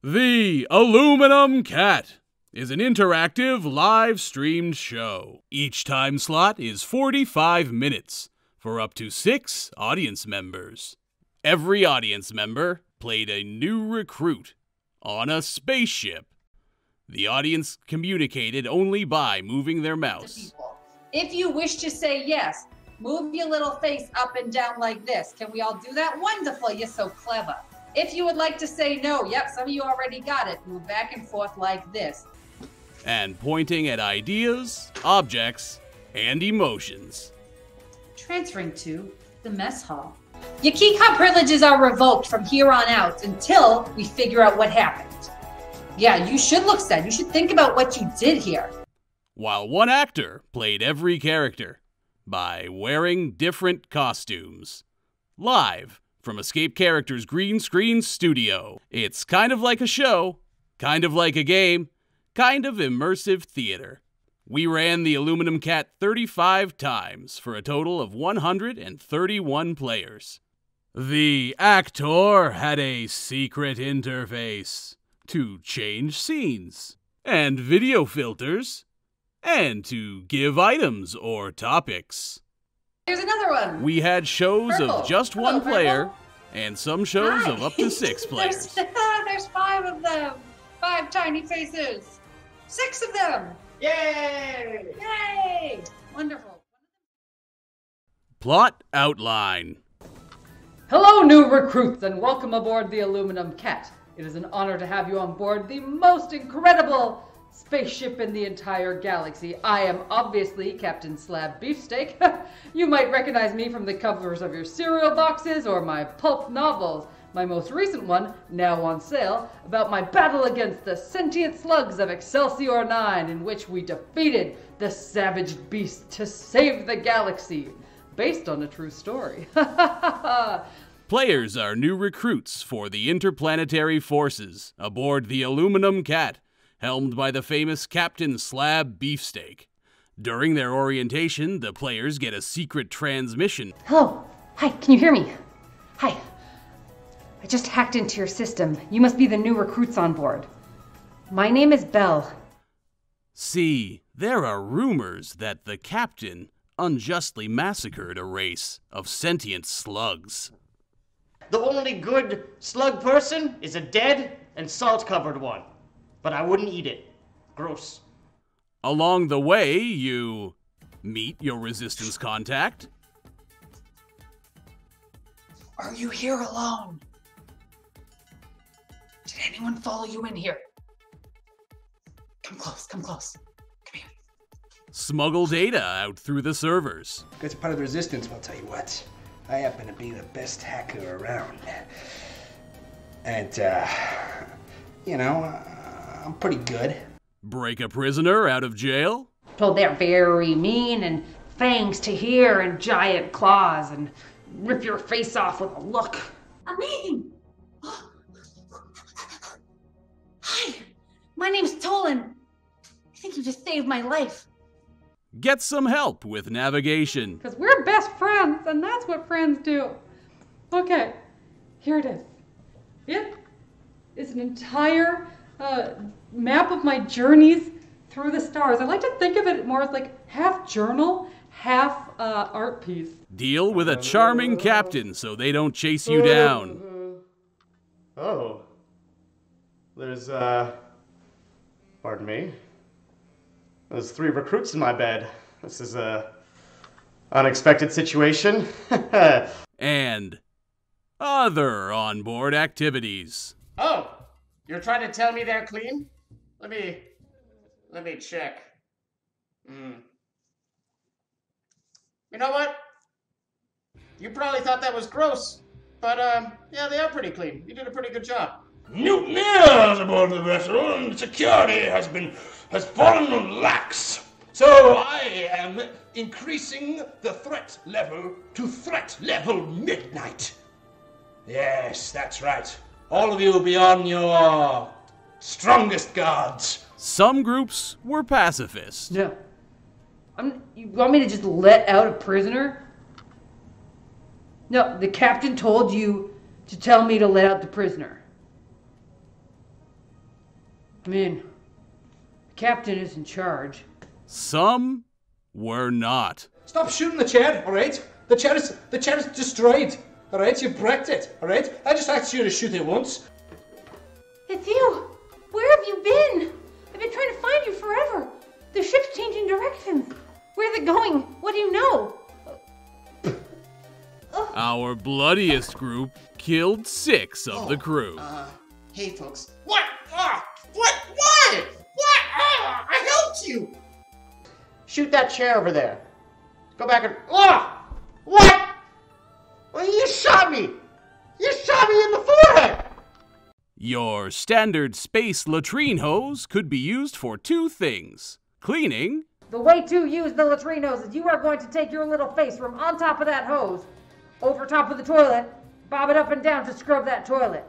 The Aluminum Cat is an interactive, live-streamed show. Each time slot is 45 minutes for up to 6 audience members. Every audience member played a new recruit on a spaceship. The audience communicated only by moving their mouse. If you wish to say yes, move your little face up and down like this. Can we all do that? Wonderful, you're so clever. If you would like to say no, yep, some of you already got it. Move back and forth like this. And pointing at ideas, objects, and emotions. Transferring to the mess hall. Your key card privileges are revoked from here on out until we figure out what happened. Yeah, you should look sad. You should think about what you did here. While one actor played every character by wearing different costumes. Live from Escape Characters Green Screen Studio. It's kind of like a show, kind of like a game, kind of immersive theater. We ran the Aluminum Cat 35 times for a total of 131 players. The actor had a secret interface to change scenes and video filters and to give items or topics. Here's another one. We had shows of just one player and some shows of up to 6 players. There's 5 of them. 5 tiny faces. 6 of them. Yay! Yay! Wonderful. Plot outline. Hello, new recruits, and welcome aboard the Aluminum Cat. It is an honor to have you on board the most incredible spaceship in the entire galaxy. I am obviously Captain Slab Beefsteak. You might recognize me from the covers of your cereal boxes or my pulp novels. My most recent one, now on sale, about my battle against the sentient slugs of Excelsior 9, in which we defeated the savage beast to save the galaxy, based on a true story. Players are new recruits for the Interplanetary Forces aboard the Aluminum Cat, helmed by the famous Captain Slab Beefsteak. During their orientation, the players get a secret transmission. Hello. Hi, can you hear me? Hi. I just hacked into your system. You must be the new recruits on board. My name is Belle. See, there are rumors that the captain unjustly massacred a race of sentient slugs. The only good slug person is a dead and salt-covered one. But I wouldn't eat it. Gross. Along the way, you meet your resistance contact. Are you here alone? Did anyone follow you in here? Come close, come close. Come here. Smuggle data out through the servers. That's part of the resistance, I'll tell you what. I happen to be the best hacker around. And, you know, I'm pretty good. Break a prisoner out of jail? So they're very mean and fangs to here and giant claws and rip your face off with a look. Amazing! Hi, my name's Tolan. I think you just saved my life. Get some help with navigation. Because we're best friends and that's what friends do. Okay, here it is. Yep, it's an entire map of my journeys through the stars. I like to think of it more as like half journal, half art piece. Deal with a charming captain so they don't chase you down. Oh, there's pardon me. There's 3 recruits in my bed. This is a unexpected situation. And other onboard activities. Oh. You're trying to tell me they're clean? Let me check. You know what? You probably thought that was gross, but yeah, they are pretty clean. You did a pretty good job. Mutiny is aboard the vessel, and security has fallen lax. So I am increasing the threat level to threat level midnight. Yes, that's right. All of you will be on your strongest guards. Some groups were pacifists. No. You want me to just let out a prisoner? No, the captain told you to tell me to let out the prisoner. I mean, the captain is in charge. Some were not. Stop shooting the chair, all right? The chair is destroyed, all right? You wrecked it, all right? I just asked you to shoot it once. It's you. Where have you been? I've been trying to find you forever. The ship's changing directions. Where's it going? What do you know? Our bloodiest group killed 6 of the crew. Hey folks. What? What? Why? What? I helped you! Shoot that chair over there. Go back and... What? Well, you shot me! You shot me in the forehead! Your standard space latrine hose could be used for 2 things. Cleaning... The way to use the latrine hose is you are going to take your little face from on top of that hose, over top of the toilet, bob it up and down to scrub that toilet.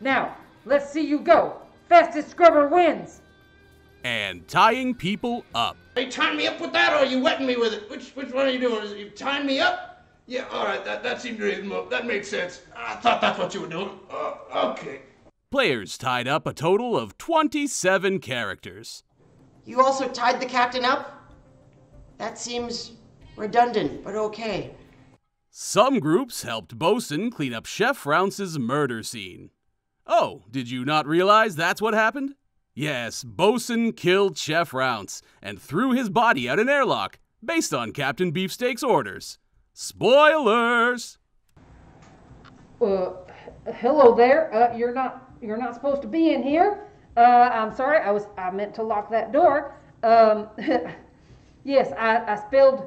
Now, let's see you go. Fastest scrubber wins. And tying people up. Are you tying me up with that, or are you wetting me with it? Which one are you doing? Is it you tying me up? Yeah, all right, that seemed reasonable. That made sense. I thought that's what you were doing. Okay. Players tied up a total of 27 characters. You also tied the captain up? That seems redundant, but okay. Some groups helped Bosun clean up Chef Rounce's murder scene. Oh, did you not realize that's what happened? Yes, Bosun killed Chef Rounce and threw his body out an airlock, based on Captain Beefsteak's orders. Spoilers! Hello there. You're not supposed to be in here. I'm sorry, I meant to lock that door. Yes, I spilled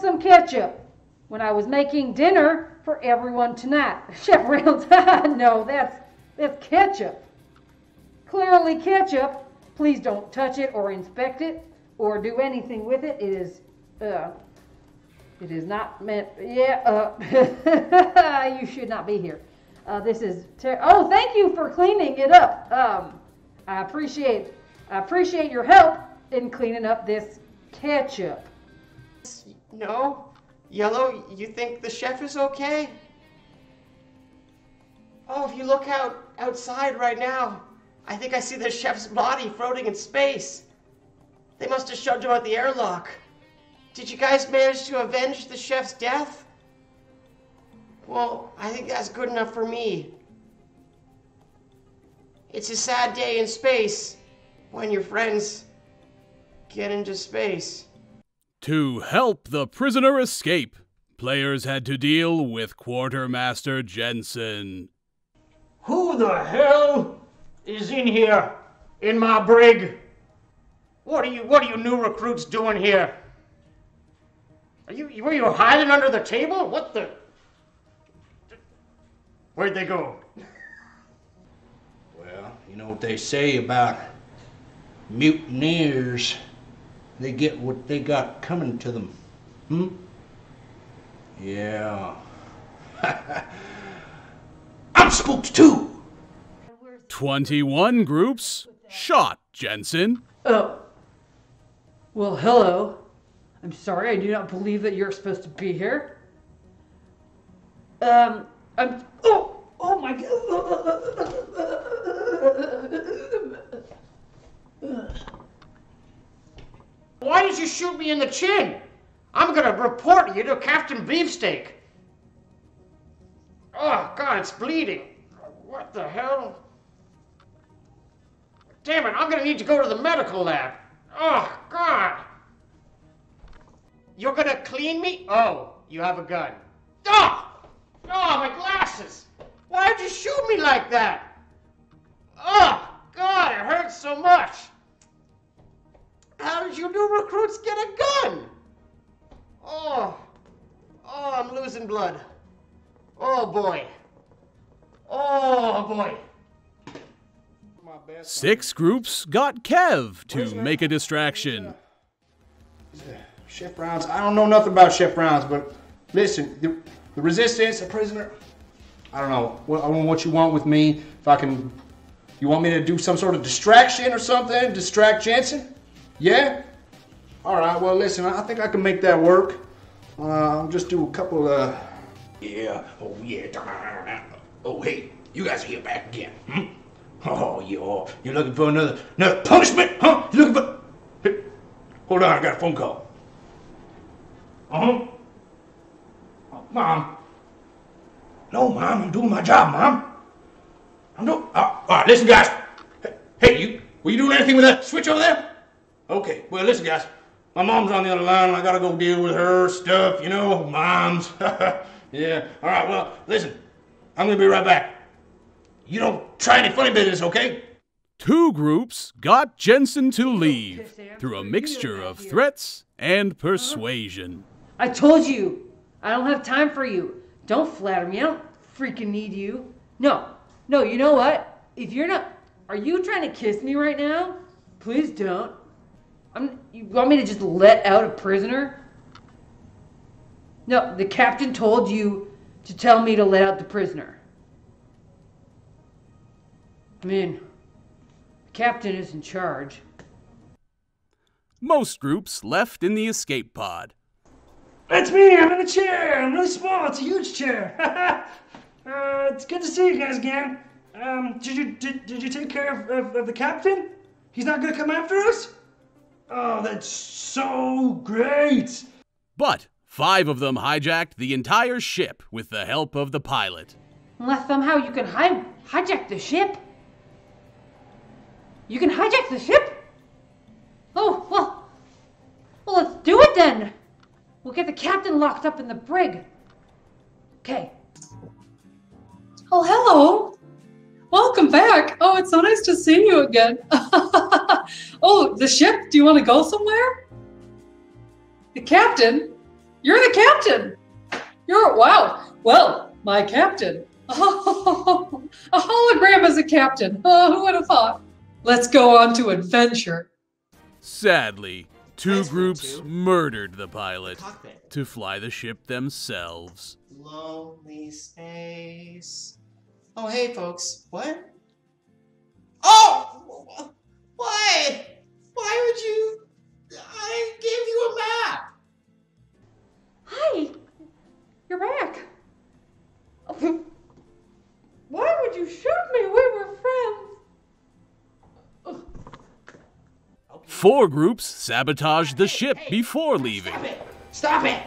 some ketchup when I was making dinner for everyone tonight. Chef Reynolds, no, that's ketchup. Clearly ketchup. Please don't touch it or inspect it or do anything with it. It is not meant, you should not be here. This is oh, thank you for cleaning it up. I appreciate your help in cleaning up this ketchup. No, Yellow, you think the chef is okay? Oh, if you look outside right now, I think I see the chef's body floating in space. They must have shoved him out the airlock. Did you guys manage to avenge the chef's death? Well, I think that's good enough for me. It's a sad day in space when your friends get into space. To help the prisoner escape, players had to deal with Quartermaster Jensen. Who the hell is in here in my brig? What are you new recruits doing here? Were you hiding under the table? What the... Where'd they go? Well, you know what they say about mutineers. They get what they got coming to them. Hmm? Yeah. I'm spooked too! 21 groups shot Jensen. Oh. Well, hello. I'm sorry, I do not believe that you're supposed to be here. Oh my God. Why did you shoot me in the chin? I'm gonna report you to Captain Beefsteak. Oh God, it's bleeding. What the hell? Damn it, I'm gonna need to go to the medical lab. Oh God. You're gonna clean me? Oh, you have a gun. Oh! Oh, my glasses! Why'd you shoot me like that? Oh, God, it hurts so much. How did you new recruits get a gun? Oh, I'm losing blood. Oh, boy. Oh, boy. 6 groups got Kev to make a distraction. Chef Rounds, I don't know nothing about Chef Rounds, but listen, the resistance, a prisoner. I don't know. I don't know what you want with me. If I can, you want me to do some sort of distraction or something? Distract Jensen? Yeah? All right. Well, listen, I think I can make that work. I'll just do a couple of... Yeah. Oh, yeah. Oh, hey. You guys are here back again. Hmm? Oh, you're looking for another punishment, huh? You looking for... Hey, hold on, I got a phone call. Uh-huh. Oh, Mom. No, Mom, I'm doing my job, Mom. I'm doing... all right, listen, guys. Hey, you, were you doing anything with that switch over there? Okay, well, listen, guys. My mom's on the other line, and I gotta go deal with her stuff, you know, moms. Yeah, all right, well, listen. I'm gonna be right back. You don't try any funny business, okay? Two groups got Jensen to leave through a mixture of threats and persuasion. I told you, I don't have time for you. Don't flatter me, I don't freaking need you. No, you know what? If you're not, are you trying to kiss me right now? Please don't. You want me to just let out a prisoner? No, the captain told you to tell me to let out the prisoner. I mean, the captain is in charge. Most groups left in the escape pod. That's me, I'm in a chair, I'm really small, it's a huge chair. It's good to see you guys again. Did you take care of the captain? He's not gonna come after us? Oh, that's so great! But 5 of them hijacked the entire ship with the help of the pilot. Unless somehow you can hijack the ship? You can hijack the ship? Oh, well, let's do it then. We'll get the captain locked up in the brig. Okay. Oh, hello. Welcome back. Oh, it's so nice to see you again. Oh, the ship? Do you want to go somewhere? The captain? You're the captain. Wow. Well, my captain. Oh, a hologram is a captain. Oh, who would have thought? Let's go on to adventure. Sadly, two groups murdered the pilot to fly the ship themselves. Lonely space. Oh, hey, folks. What? Oh! Why? Why would you? I gave you a map. Hi. You're back. Why would you shoot me? We were friends. 4 groups sabotaged the ship before leaving. Stop it!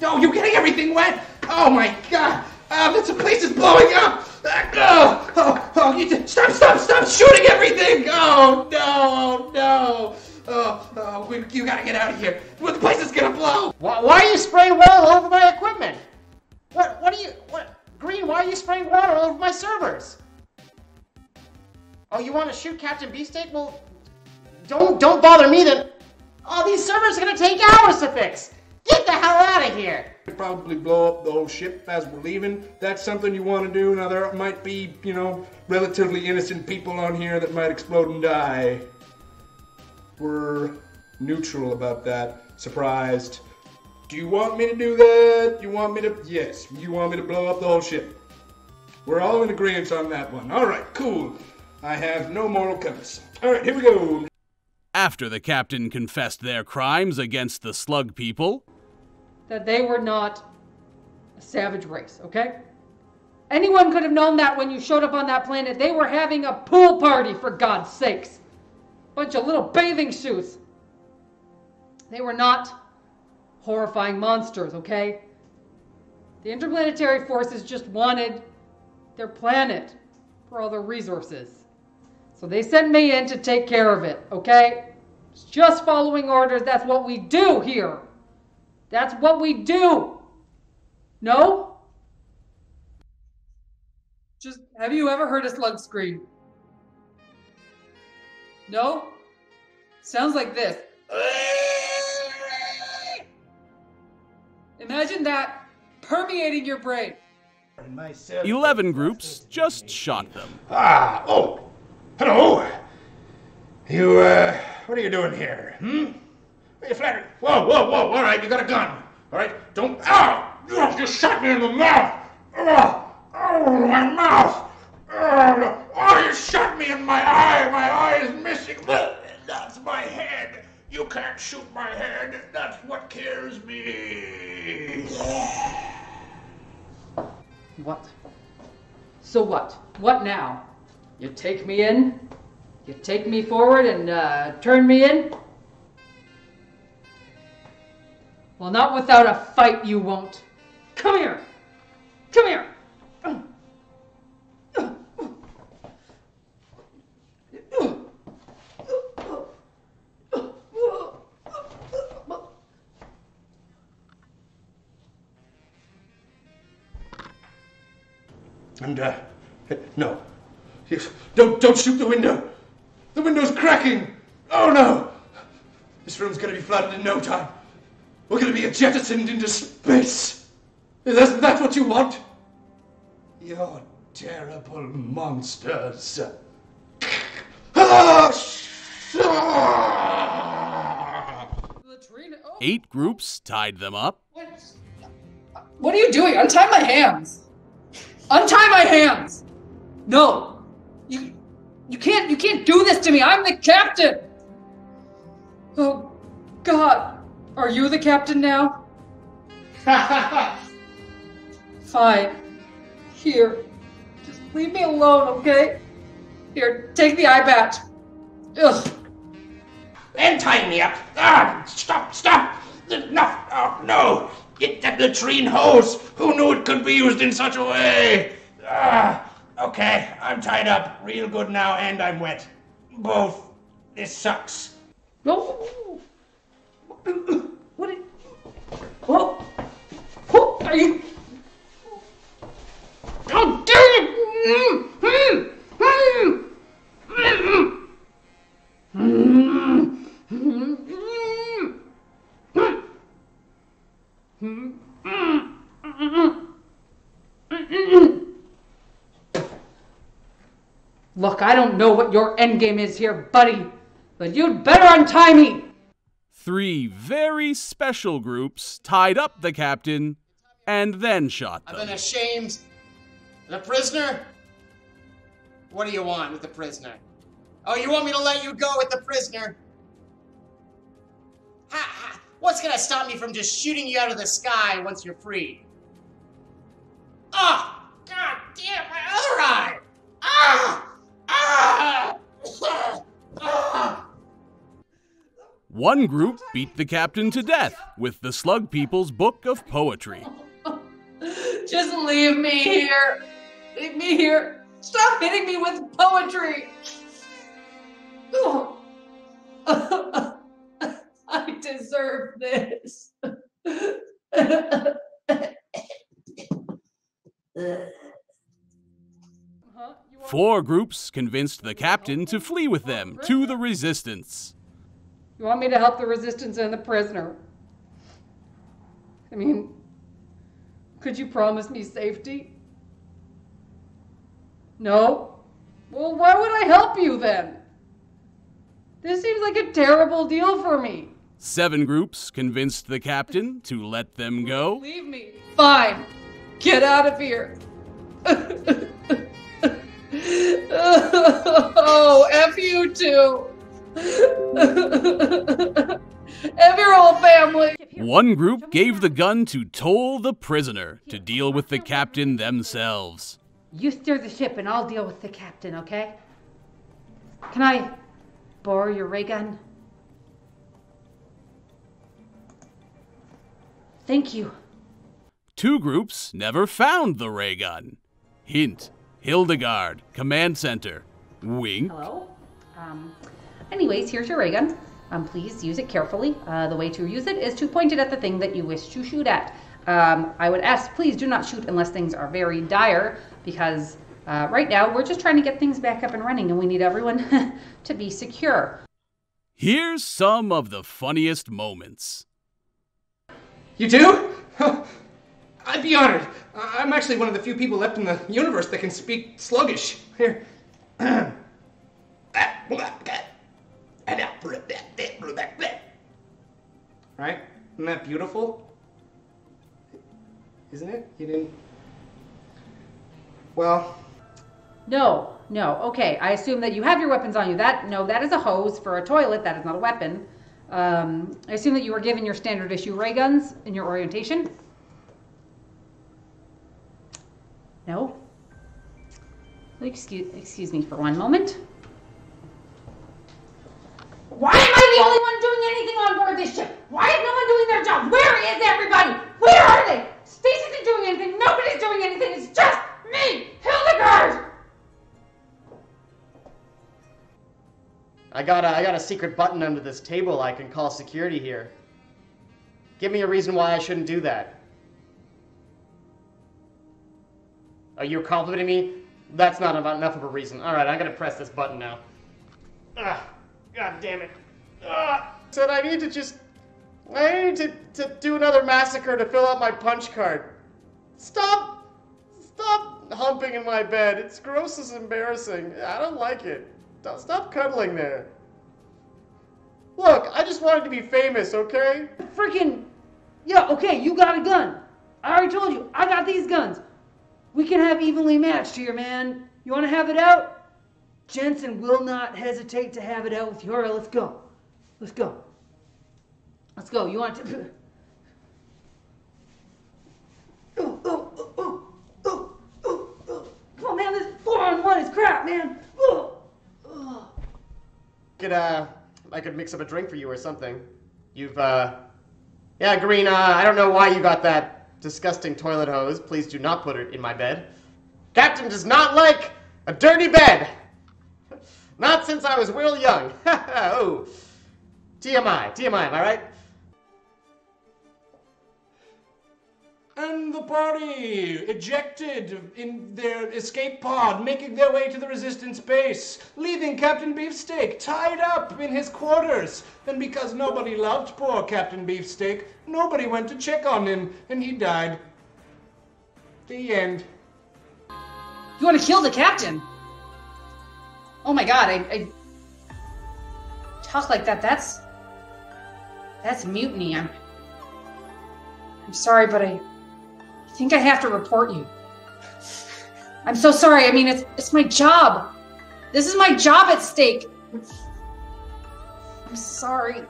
No, you're getting everything wet! Oh my god! This place is blowing up! Stop shooting everything! Oh no! You gotta get out of here! The place is gonna blow! Why are you spraying water all over my equipment? Green, why are you spraying water all over my servers? Oh, you wanna shoot Captain Beefsteak? Well, Don't bother me then. All these servers are gonna take hours to fix. Get the hell out of here. We'll probably blow up the whole ship as we're leaving. That's something you want to do. Now there might be, you know, relatively innocent people on here that might explode and die. We're neutral about that. Surprised. Do you want me to do that? You want me to? Yes. You want me to blow up the whole ship? We're all in agreement on that one. All right, cool. I have no moral compass. All right, here we go. After the captain confessed their crimes against the slug people, that they were not a savage race, okay? Anyone could have known that when you showed up on that planet. They were having a pool party, for God's sakes. Bunch of little bathing suits. They were not horrifying monsters, okay? The Interplanetary Forces just wanted their planet for all their resources. So they sent me in to take care of it, okay? It's just following orders. That's what we do here. That's what we do. No? Just, have you ever heard a slug scream? No? Sounds like this. Imagine that permeating your brain. 11 groups just shot them. Hello! You, what are you doing here? Hmm? Are you flattering? Whoa, alright, you got a gun. Alright, don't. Ow! You just shot me in the mouth! Oh, my mouth! Oh, you shot me in my eye! My eye is missing! That's my head! You can't shoot my head! That's what kills me! What? So what? What now? You take me in, You take me forward and turn me in? Well, not without a fight you won't. Come here! Come here! And, no. Don't shoot the window! The window's cracking! Oh no! This room's gonna be flooded in no time. We're gonna be jettisoned into space! Isn't that what you want? You're terrible monsters. Eight groups tied them up. What are you doing? Untie my hands! Untie my hands! No! You can't do this to me! I'm the captain! Oh, God! Are you the captain now? Fine. Here. Just leave me alone, okay? Here, take the eye patch. Ugh. And tie me up! Ah! Stop! Enough! Oh, no! Get that latrine hose! Who knew it could be used in such a way? Ah, okay, I'm tied up real good now and I'm wet. Both. This sucks. No. What are you... Oh, are you... Oh, dang it! Look, I don't know what your endgame is here, buddy, but you'd better untie me! Three very special groups tied up the captain and then shot them. I've been ashamed. The prisoner? What do you want with the prisoner? Oh, you want me to let you go with the prisoner? Ha! What's gonna stop me from just shooting you out of the sky once you're free? Oh! God damn, my other eye! Ah! Ah! Ah! One group beat the captain to death with the Slug People's Book of Poetry. Just leave me here. Leave me here. Stop hitting me with poetry. Oh. I deserve this. Four groups convinced the captain to flee with them to the resistance. You want me to help the resistance and the prisoner? I mean, could you promise me safety? No? Well, why would I help you then? This seems like a terrible deal for me. Seven groups convinced the captain to let them go. Leave me. Fine. Get out of here. Oh, F you too. F your whole family. One group gave the gun to Toll the prisoner to deal with the captain themselves. You steer the ship and I'll deal with the captain, okay? Can I borrow your ray gun? Thank you. Two groups never found the ray gun. Hint, Hildegard, command center. Wink. Hello? Anyways, here's your ray gun. Please use it carefully. The way to use it is to point it at the thing that you wish to shoot at. I would ask, please do not shoot unless things are very dire, because right now we're just trying to get things back up and running and we need everyone to be secure. Here's some of the funniest moments. You do? I'd be honored. I'm actually one of the few people left in the universe that can speak sluggish. Here. Right? Isn't that beautiful? Isn't it? You didn't... Well... No. Okay, I assume that you have your weapons on you. That is a hose for a toilet. That is not a weapon. I assume that you were given your standard issue ray guns in your orientation. No? Excuse me for one moment. Why am I the only one doing anything on board this ship? Why is no one doing their job? Where is everybody? Where are they? Stacy's not doing anything. Nobody's doing anything. It's just me, Hildegard. I got a secret button under this table. I can call security here. Give me a reason why I shouldn't do that. Are you complimenting me? That's not enough of a reason. All right, I'm gonna press this button now. Ugh. God damn it. Said I need to do another massacre to fill out my punch card. Stop humping in my bed. It's gross, it's embarrassing. I don't like it. Stop cuddling there. Look, I just wanted to be famous, okay? Freaking, yeah, okay, you got a gun. I already told you, I got these guns. We can have evenly matched here, man. You wanna have it out? Jensen will not hesitate to have it out with you. All right, let's go. Let's go. Let's go. You want to... Oh, oh, oh, oh, oh, oh. Come on, man. This 4-on-1 is crap, man. Oh, oh. I could mix up a drink for you or something. You've, Yeah, Green, I don't know why you got that disgusting toilet hose. Please do not put it in my bed. Captain does not like a dirty bed. Not since I was real young. Oh, TMI, am I right? And the party, ejected in their escape pod, making their way to the resistance base, leaving Captain Beefsteak tied up in his quarters. And because nobody loved poor Captain Beefsteak, nobody went to check on him, and he died. The end. You want to kill the captain? Oh my God, I talk like that, that's mutiny. I'm sorry, but I think I have to report you. I'm so sorry, I mean, it's my job. This is my job at stake. I'm sorry.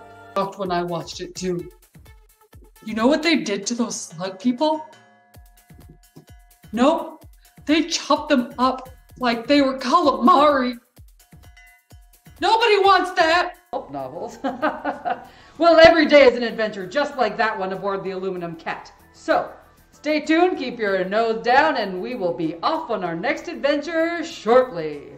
When I watched it too. You know what they did to those slug people? Nope, they chopped them up like they were calamari. Nobody wants that! Oh, novels. Well, every day is an adventure, just like that one aboard the Aluminum Cat. So, stay tuned, keep your nose down, and we will be off on our next adventure shortly.